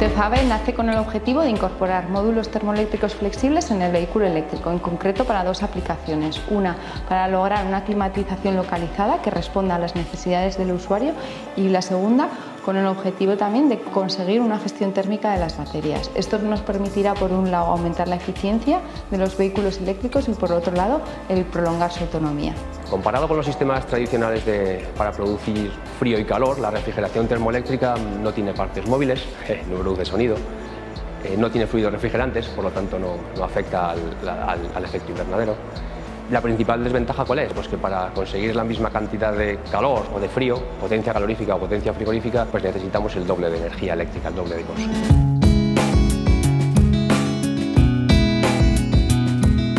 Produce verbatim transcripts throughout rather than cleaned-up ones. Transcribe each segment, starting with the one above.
Tefave nace con el objetivo de incorporar módulos termoeléctricos flexibles en el vehículo eléctrico, en concreto para dos aplicaciones. Una, para lograr una climatización localizada que responda a las necesidades del usuario, y la segunda, con el objetivo también de conseguir una gestión térmica de las baterías. Esto nos permitirá, por un lado, aumentar la eficiencia de los vehículos eléctricos y, por otro lado, el prolongar su autonomía. Comparado con los sistemas tradicionales de, para producir frío y calor, la refrigeración termoeléctrica no tiene partes móviles, no produce sonido, no tiene fluidos refrigerantes, por lo tanto no, no afecta al, al, al efecto invernadero. La principal desventaja, ¿cuál es? Pues que para conseguir la misma cantidad de calor o de frío, potencia calorífica o potencia frigorífica, pues necesitamos el doble de energía eléctrica, el doble de consumo.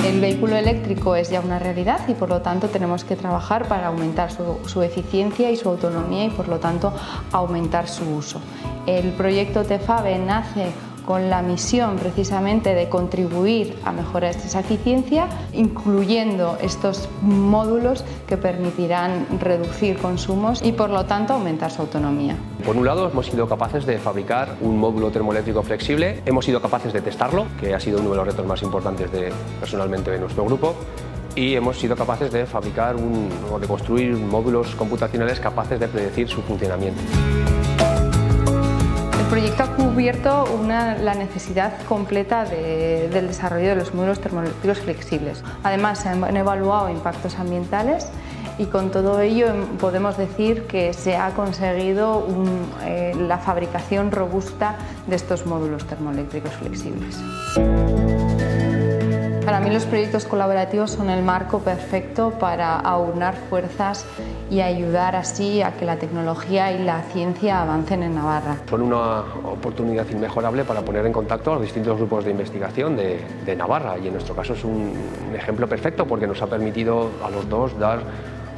El vehículo eléctrico es ya una realidad y por lo tanto tenemos que trabajar para aumentar su, su eficiencia y su autonomía y por lo tanto aumentar su uso. El proyecto Tefave nace con la misión precisamente de contribuir a mejorar esa eficiencia, incluyendo estos módulos que permitirán reducir consumos y por lo tanto aumentar su autonomía. Por un lado hemos sido capaces de fabricar un módulo termoeléctrico flexible, hemos sido capaces de testarlo, que ha sido uno de los retos más importantes de, personalmente de nuestro grupo, y hemos sido capaces de fabricar un, o de construir módulos computacionales capaces de predecir su funcionamiento. El proyecto ha cubierto una, la necesidad completa de, del desarrollo de los módulos termoeléctricos flexibles. Además, se han evaluado impactos ambientales y con todo ello podemos decir que se ha conseguido un, eh, la fabricación robusta de estos módulos termoeléctricos flexibles. Para mí los proyectos colaborativos son el marco perfecto para aunar fuerzas y ayudar así a que la tecnología y la ciencia avancen en Navarra. Son una oportunidad inmejorable para poner en contacto a los distintos grupos de investigación de, de Navarra, y en nuestro caso es un ejemplo perfecto porque nos ha permitido a los dos dar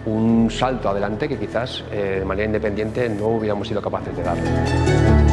un salto adelante que quizás eh, de manera independiente no hubiéramos sido capaces de dar.